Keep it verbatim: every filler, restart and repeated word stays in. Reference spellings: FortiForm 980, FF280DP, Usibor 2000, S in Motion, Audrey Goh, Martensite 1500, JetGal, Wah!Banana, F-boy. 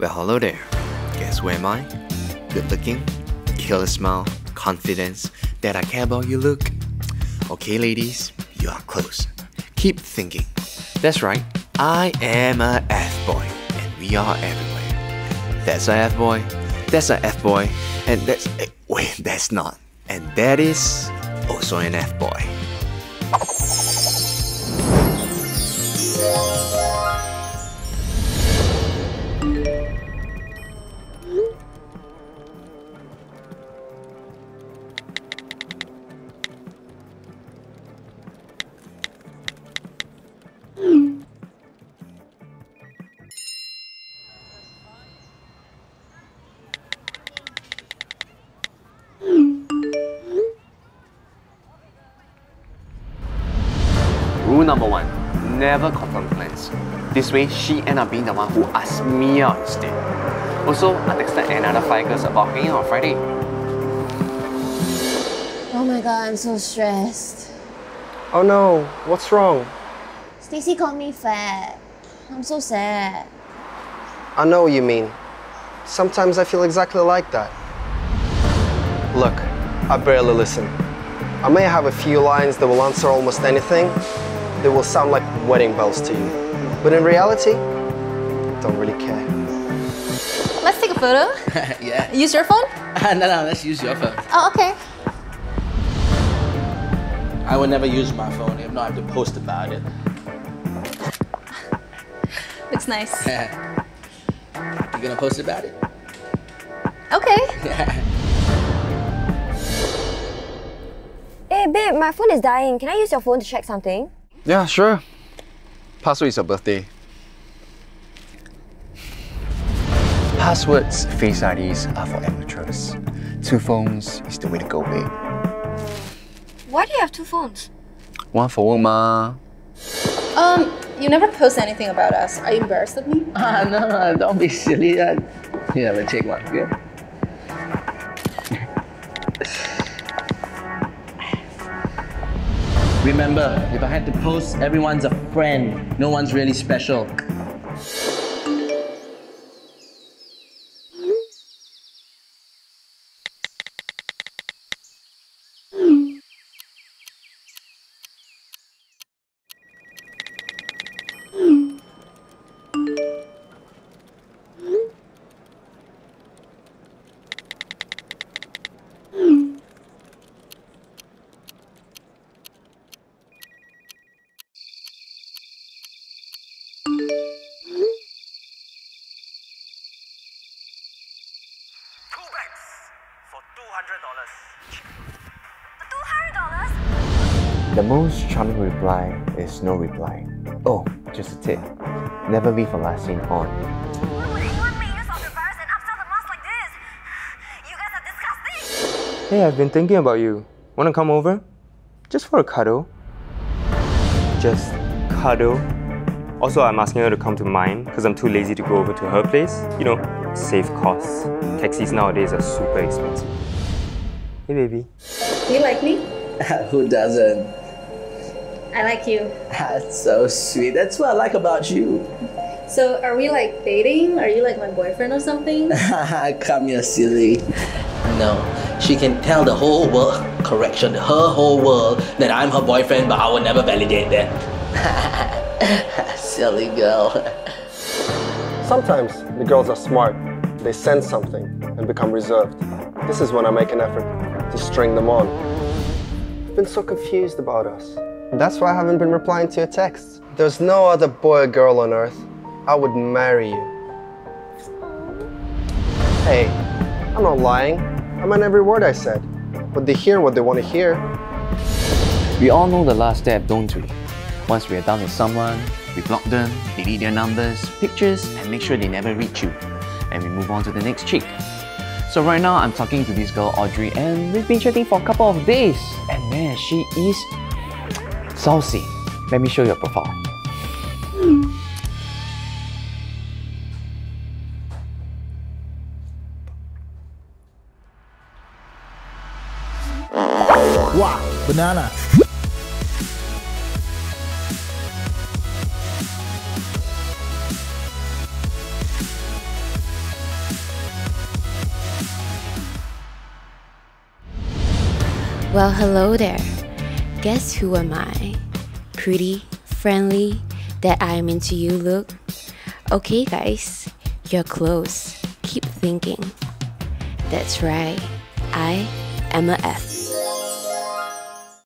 Well, hello there. Guess where am I? Good looking, killer smile, confidence, that I care about you look. Okay ladies, you are close. Keep thinking. That's right, I am a F-boy, and we are everywhere. That's a F-boy, that's a F-boy, and that's... wait, that's not. And that is also an F-boy. Rule number one, never confirm plans. This way, she end up being the one who asks me out instead. Also, I texted another five girls about hanging out on Friday. Oh my god, I'm so stressed. Oh no, what's wrong? Stacy called me fat. I'm so sad. I know what you mean. Sometimes I feel exactly like that. Look, I barely listen. I may have a few lines that will answer almost anything. They will sound like wedding bells to you. But in reality, I don't really care. Let's take a photo. Yeah. Use your phone? Uh, no, no, let's use your phone. Oh, okay. I would never use my phone. If not, I have to post about it. Looks nice. Yeah. You gonna post about it? Okay. Yeah. Hey babe, my phone is dying. Can I use your phone to check something? Yeah, sure. Password is your birthday. Passwords, face I Ds are for amateurs. Two phones is the way to go, babe. Why do you have two phones? One for work, ma. Um, you never post anything about us. Are you embarrassed of me? Ah, no, no, don't be silly. I... You never take one, yeah? Remember, if I had to post, everyone's a friend. No one's really special. two hundred dollars. The most charming reply is no reply. Oh, just a tip. Never leave a last scene on. Why would anyone make use of the virus and upsell the mask like this? You guys are disgusting! Hey, I've been thinking about you. Wanna come over? Just for a cuddle. Just cuddle? Also, I'm asking her to come to mine because I'm too lazy to go over to her place. You know, save costs. Taxis nowadays are super expensive. Hey, baby. Do you like me? Who doesn't? I like you. That's so sweet. That's what I like about you. So, are we like dating? Are you like my boyfriend or something? Come here, silly. No, she can tell the whole world, correction, her whole world, that I'm her boyfriend, but I will never validate that. Silly girl. Sometimes the girls are smart. They sense something and become reserved. This is when I make an effort to string them on. I've been so confused about us. That's why I haven't been replying to your texts. There's no other boy or girl on earth. I would marry you. Hey, I'm not lying. I meant every word I said. But they hear what they want to hear. We all know the last step, don't we? Once we are done with someone, we block them, delete their numbers, pictures, and make sure they never reach you. And we move on to the next chick. So right now, I'm talking to this girl, Audrey, and we've been chatting for a couple of days. And man, she is saucy. Let me show you her profile. Mm. Wow, banana. Well, hello there. Guess who am I? Pretty, friendly, that I'm into you look? Okay guys, you're close. Keep thinking. That's right, I am a F.